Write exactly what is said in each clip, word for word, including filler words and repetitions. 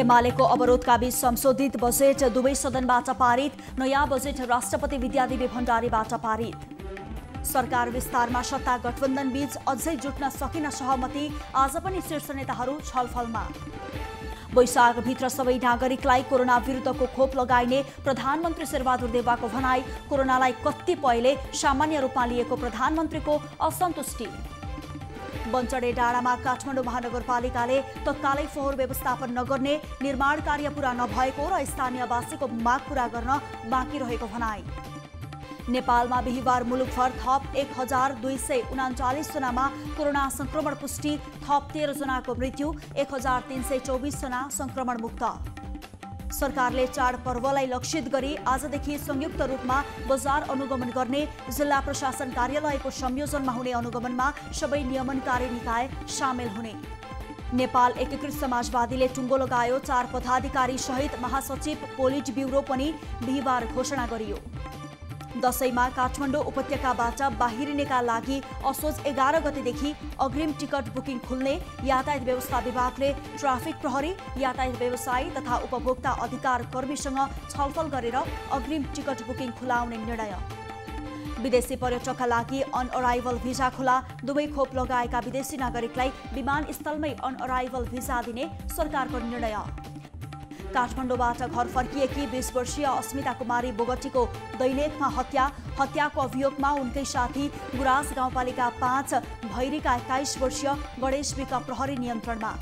एमालेको अवरोधका बीच संशोधित बजेट दुवै सदनबाट पारित। नयाँ बजेट राष्ट्रपति विद्यादेवी भण्डारीबाट पारित। सरकार विस्तारमा सत्ता गठबन्धन बीच अझै जुट्न सकिन सहमति। आज पनि शीर्ष नेताहरू छलफलमा। वैशाखभित्र सबै नागरिकलाई कोरोना विरुद्धको खोप लगाइने प्रधानमन्त्री शेरबहादुर देउवाको भनाई। कोरोनालाई कतिपयले सामान्य रूपमा लिएको प्रधानमन्त्रीको असन्तुष्टि। बञ्चडे डाँडामा काठमाडौँ महानगरपालिकाले तत्कालै फोहोर व्यवस्थापन नगर्ने, निर्माण कार्य पूरा नभएको र स्थानीयवासीको माग पूरा गर्न बाँकी रहेको भनाई। नेपालमा बिहीबार मुलुकभर थप एक हजार दुई सय उनाचालीस जनामा कोरोना संक्रमण पुष्टि, थप तेह्र जनाको मृत्यु, एक हजार तीन सय चौबीस जना संक्रमण मुक्त। सरकारले चाडपर्वलाई लक्षित गरी आजदेखि संयुक्त रूपमा बजार अनुगमन गर्ने। जिल्ला प्रशासन कार्यालयको संयोजनमा हुने अनुगमनमा सबै नियमनकारी निकाय सामेल हुने। नेपाल एकिकृत समाजवादीले टुङ्गो लगायो। चार पदाधिकारी सहित महासचिव पोलिट ब्युरो पनि बिहीबार घोषणा गरियो। दशैंमा काठमाडौँ उपत्यकाबाट बाहिरिनेका लागि असोज एघार गतेदेखि अग्रिम टिकट बुकिङ खुल्ने। यातायात व्यवस्था विभागले ट्राफिक प्रहरी, यातायात व्यवसायी तथा उपभोक्ता अधिकार कर्मीसँग छलफल गरेर अग्रिम टिकट बुकिङ खुलाउने निर्णय। विदेशी पर्यटकका लागि अन अराइभल भिजा खुला। दुवै खोप लगाएका विदेशी नागरिकलाई विमानस्थलमै अन अराइभल भिजा दिने सरकारको निर्णय। काठमाडौँबाट घर फर्किएकी बीस वर्षीय अस्मिता कुमारी बोगटीको दैलेखमा हत्या। हत्याको अभियोगमा उनकै साथी गुराँस गाउँपालिका पाँच भैरीका एक्काइस वर्षीय गणेश भिका प्रहरी नियन्त्रणमा।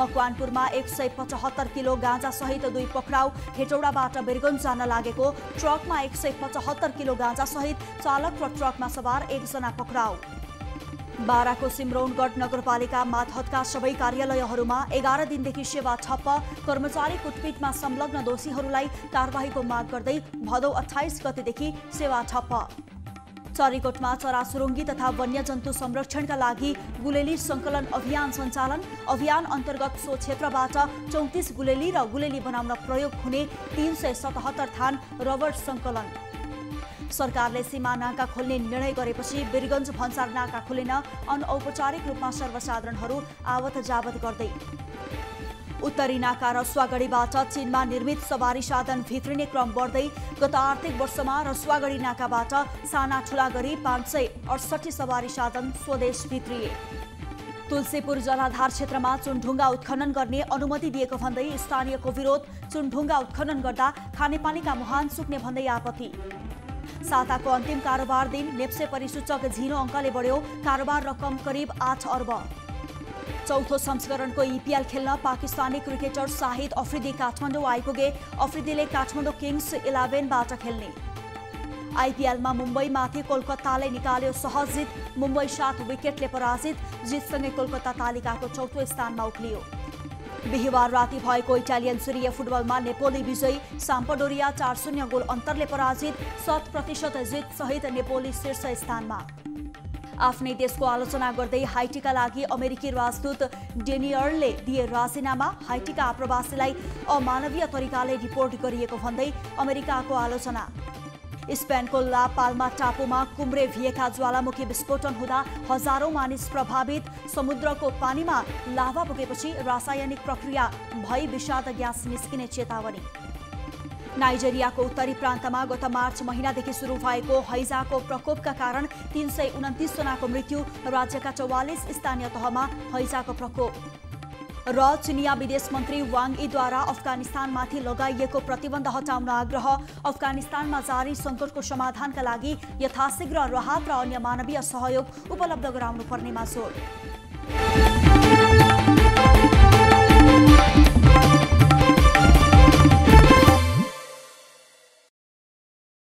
मकवानपुरमा एक सय पचहत्तर किलो गाँजासहित दुई पक्राउ। हेटौडाबाट बिरगुन्ज जान लागेको ट्रकमा एक सय पचहत्तर किलो गाँजासहित चालक र ट्रकमा सवार एकजना पक्राउ। बाराको सिमरौनगढ नगरपालिका मातहतका सबै कार्यालयहरूमा एघार दिनदेखि सेवा ठप्प। कर्मचारी कुटपिटमा संलग्न दोषीहरूलाई कारबाहीको माग गर्दै भदौ अठाइस गतेदेखि सेवा ठप्प। चरीकोटमा चरा सुरुङ्गी तथा वन्यजन्तु संरक्षणका लागि गुलेली सङ्कलन अभियान सञ्चालन। अभियान अन्तर्गत सो क्षेत्रबाट चौतिस गुलेली र गुलेली बनाउन प्रयोग हुने तीन सय सतहत्तर थान रबर सङ्कलन। सरकारले सीमा नाका खोल्ने निर्णय गरेपछि बिरगन्ज भन्सार नाका खुलेन। अनौपचारिक रूपमा सर्वसाधारणहरू आवत जावत गर्दै। उत्तरी नाका रसुवागढीबाट चीनमा निर्मित सवारी साधन भित्रिने क्रम बढ्दै। गत आर्थिक वर्षमा रसुवागढी नाकाबाट साना ठुला गरी पाँच सय अडसठी सवारी साधन स्वदेश भित्रिए। तुलसीपुर जलाधार क्षेत्रमा चुनढुङ्गा उत्खनन गर्ने अनुमति दिएको भन्दै स्थानीयको विरोध। चुनढुङ्गा उत्खनन गर्दा खानेपानीका मुहान सुक्ने भन्दै आपत्ति। साताको अन्तिम कारोबार दिन नेप्से परिसूचक झिनो अङ्कले बढ्यो। कारोबार रकम करिब आठ अर्ब। चौथो संस्करणको आइपिएल खेल्न पाकिस्तानी क्रिकेटर शाहिद अफ्रिदी काठमाडौँ आइपुगे। अफ्रिदीले काठमाडौँ किङ्स इलेभेनबाट खेल्ने। आइपिएलमा मुम्बईमाथि कोलकाताले निकाल्यो सहज जित। मुम्बई सात विकेटले पराजित। जितसँगै कोलकाता तालिकाको चौथो स्थानमा उक्लियो। बिहीबार राति भएको इटालियन सिरिया फुटबलमा नेपोली विजयी। साम्पडोरिया चार शून्य गोल अन्तरले पराजित। शत प्रतिशत जित सहित नेपोली शीर्ष स्थानमा। आफ्नै देशको आलोचना गर्दै हाइटीका लागि अमेरिकी राजदूत डेनियलले दिए राजीनामा। हाइटीका आप्रवासीलाई अमानवीय तरिकाले रिपोर्ट गरिएको भन्दै अमेरिकाको आलोचना। स्पेनको ला पाल्मा टापुमा कुम्रे भिएका ज्वालामुखी विस्फोटन हुँदा हजारौं मानिस प्रभावित। समुद्रको पानीमा लाभा पुगेपछि रासायनिक प्रक्रिया भई विषाद ग्यास निस्किने चेतावनी। नाइजेरियाको उत्तरी प्रान्तमा गत मार्च महिनादेखि सुरु भएको हैजाको प्रकोपका कारण तीन सय उन्तिस जनाको मृत्यु। राज्यका चौवालिस स्थानीय तहमा हैजाको प्रकोप। र चिनिया विदेश मन्त्री वांगईद्वारा अफगानिस्तानमाथि लगाइएको प्रतिबन्ध हटाउन आग्रह। अफगानिस्तानमा जारी सङ्कटको समाधानका लागि यथाशीघ्र राहत र अन्य मानवीय सहयोग उपलब्ध गराउनुपर्नेमा जोड।